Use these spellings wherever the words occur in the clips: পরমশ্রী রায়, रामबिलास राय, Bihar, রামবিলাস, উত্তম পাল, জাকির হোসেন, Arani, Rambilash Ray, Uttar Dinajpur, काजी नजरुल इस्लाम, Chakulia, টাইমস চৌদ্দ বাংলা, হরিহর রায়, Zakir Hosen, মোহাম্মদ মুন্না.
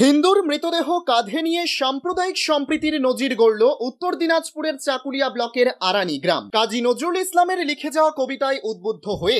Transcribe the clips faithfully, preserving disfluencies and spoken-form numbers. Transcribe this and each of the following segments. हिंदुर मृतदेह काँधे निये साम्प्रदायिक सम्प्रीतिर नजिर गढ़ल उत्तर दिनाजपुरेर चाकुलिया ब्लकेर आरानी ग्राम। काजी नजरुल इस्लामेर लिखे जावा कविताय उद्बुद्ध हये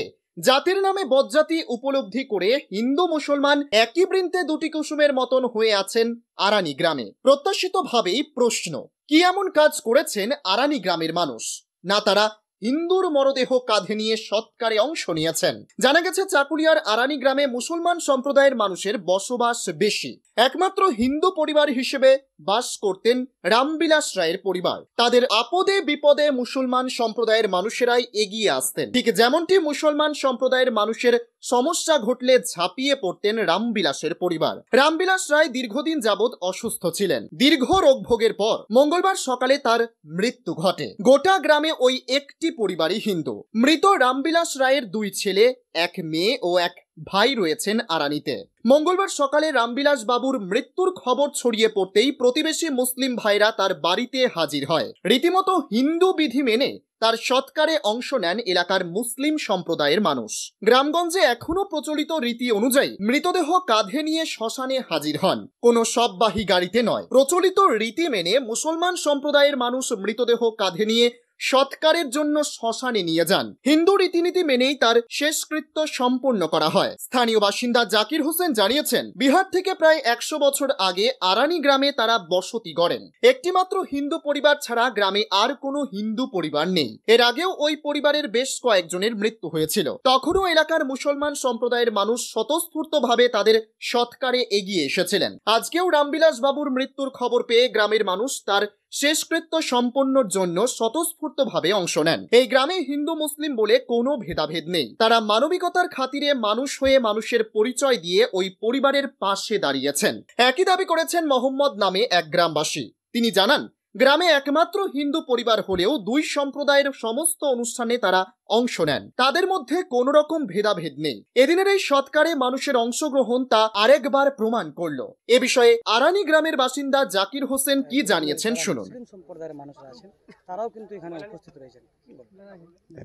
जातिर नामे बज्जाति उपलब्धि करे हिंदू मुसलमान एकी वृन्ते दुटी कुसुमेर मतन हये आछेन आरानी ग्रामे। प्रत्याशितभावेई प्रश्न, कि एमन काज करेछेन आरानी ग्रामेर मानुष ना तारा हिंदुर मरदेह काँधे निये सत्कारे अंश नियेछेन। जाना गेछे चाकुलियार आरानी ग्रामे मुसलमान सम्प्रदायेर मानुषेर बसबास बेशी। एकमात्र हिंदू परिवार हिसेबे बास करतेन रामबिलास रायेर परिवार। तादेर आपदे विपदे मुसलमान सम्प्रदायेर मानुषेराई एगिये आसतेन। ठीक जेमनटी मुसलमान सम्प्रदायेर मानुषेर समस्या घटले झापिये पड़तेन रामबिलासेर परिवार। रामबिलास राय दीर्घदिन याबत असुस्थ छिलेन। दीर्घ रोग भोगेर पर मंगलवार सकाले तार मृत्यु घटे। गोटा ग्रामे ओई एकटी परिवारई हिंदू। मृत रामबिलास रायेर दुई छेले, एक मेये ओ एक भाई रयेछेन आरानीते। मंगलवार सकाले रामबिलास बाबुर मृत्युर खबर छड़िये पड़तेई प्रतिवेशी मुस्लिम भाईरा तार बाड़ीते हाजिर हय। रीतिमतो हिंदू विधि मेने तार सत्कारे अंश नेन एलाकार मुस्लिम सम्प्रदायेर मानुष। ग्रामगंजे एखोनो प्रचलित रीति अनुयायी मृतदेह काँधे निये शशाने हाजिर हन, कोनो शबवाही गाड़ीते नय। प्रचलित रीति मेने मुसलमान सम्प्रदायेर मानुष मृतदेह काँधे निये सत्कारेर जन्य शशाने निये जान। हिंदू रीतिनीति मेनेई तार शेषकृत्य सम्पन्न करा हय। स्थानीय बासिंदा जाकिर होसेन जानिয়েছেন, बिहार थेके प्राय একশো বছর आगे आरानी ग्रामे तारा बसति गड़ेन। एकटिमात्र हिंदू परिवार छाड़ा ग्रामे आर कोनो हिंदू परिवार नेই। एर आगেও ওই পরিবারের বেশ কয়েকজনের মৃত্যু হয়েছিল। তখনও এলাকার মুসলমান সম্প্রদায়ের মানুষ স্বতঃস্ফূর্তভাবে তাদের সৎকারে এগিয়ে এসেছিলেন। আজকেও রামবিলাস বাবুর মৃত্যুর খবর পেয়ে গ্রামের মানুষ তার शेषकृत्य सम्पन्नर जन्य स्वतःस्फूर्तभावे अंश नेन। एई ग्रामे हिंदू मुस्लिम बोले कोनो भेदाभेद नेई। तारा मानविकतार खातिरे मानुष हये मानुषेर परिचय दिये ओई परिवारेर पाशे दाड़ियेछेन। एकी दाबी करेछेन मोहम्मद नामे एक ग्रामबासी। तिनि जानान, ग्रामे एकमात्र हिंदू परिवार हलेও দুই সম্প্রদায়ের সমস্ত অনুষ্ঠানে তারা অংশ নেন। তাদের মধ্যে কোনো রকম ভেদাভেদ নেই। এদিনের এই সৎকারে মানুষের অংশগ্রহণ তা আরেকবার প্রমাণ করলো। এই বিষয়ে আরানি গ্রামের বাসিন্দা জাকির হোসেন কি জানিয়েছেন শুনুন। সম্প্রদায়ের মানুষরা আছেন, তারাও কিন্তু এখানে উপস্থিত রয়েছেন।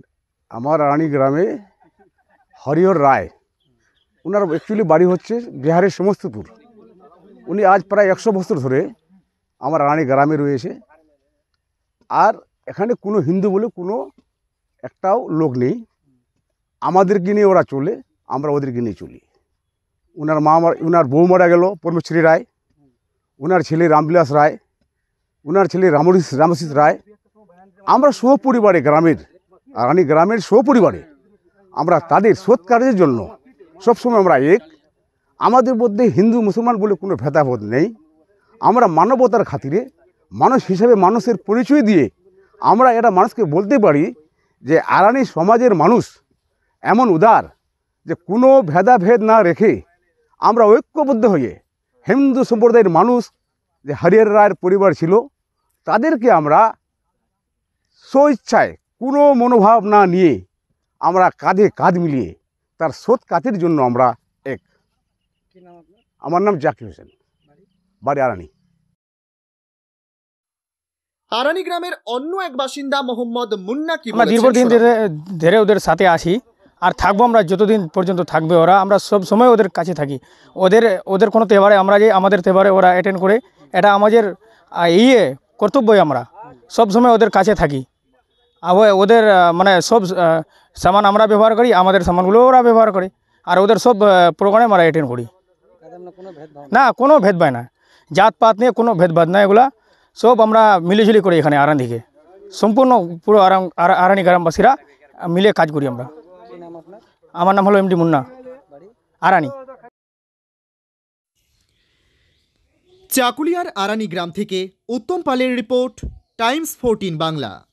আমার আরানি গ্রামে হরিহর রায়, ওনার অ্যাকচুয়ালি বাড়ি হচ্ছে বিহারের সমস্তিপুর। উনি আজ প্রায় একশো বছর ধরে আমার রানী গ্রামে রয়েছে। আর এখানে কোনো হিন্দু বলে কোনো একটাও লোক নেই। আমাদেরকে নিয়ে ওরা চলে, আমরা ওদেরকে নিয়ে চলি। ওনার মা ওনার বউ মারা গেল পরমশ্রী রায়, ওনার ছেলে রামবিলাস রায়, ওনার ছেলে রামরিস রামসিত রায়। আমরা সপরিবারে গ্রামের রানী গ্রামের সপরিবারে আমরা তাদের সৎকারের জন্য সবসময় আমরা এক। আমাদের মধ্যে হিন্দু মুসলমান বলে কোনো ভেদাভেদ নেই। আমরা মানবতার খাতিরে মানুষ হিসেবে মানুষের পরিচয় দিয়ে আমরা এটা মানুষকে বলতে পারি যে আরানি সমাজের মানুষ এমন উদার যে কোনো ভেদাভেদ না রেখে আমরা ঐক্যবদ্ধ হয়ে হিন্দু সম্প্রদায়ের মানুষ যে হরিহর রায়ের পরিবার ছিল তাদেরকে আমরা স্বইচ্ছায় কোনো মনোভাব না নিয়ে আমরা কাঁধে কাঁধ মিলিয়ে তার সৎ কাজের জন্য আমরা এক। আমার নাম জাকির হোসেন, বাড়ি আরানি। আরানি গ্রামের অন্য এক বাসিন্দা মোহাম্মদ মুন্না কি বলেন, আমরা দীর্ঘদিন ধরে ওদের সাথে আছি আর থাকবো। আমরা যতদিন পর্যন্ত থাকবে ওরা, আমরা সব সময় ওদের কাছে থাকি। ওদের ওদের কোনো তেবারে আমরা যে আমাদের তেবারে ওরা অ্যাটেন্ড করে, এটা আমাদের ইয়ে কর্তব্যই। আমরা সব সময় ওদের কাছে থাকি। আবার ওদের মানে সব সামান আমরা ব্যবহার করি, আমাদের সামানগুলো ওরা ব্যবহার করে। আর ওদের সব প্রোগ্রামে আমরা অ্যাটেন্ড করি। না কোনো ভেদভাব না, জাতপাত নিয়ে কোনো ভেদভাব না। এগুলা সব আমরা মিলেঝুলি করি এখানে আরানি থেকে। সম্পূর্ণ পুরো আরানি গ্রামবাসীরা মিলে কাজ করি আমরা। আমার নাম হলো এমডি মুন্না, আরানি। চাকুলিয়ার আরানি গ্রাম থেকে উত্তম পালের রিপোর্ট, টাইমস চৌদ্দ বাংলা।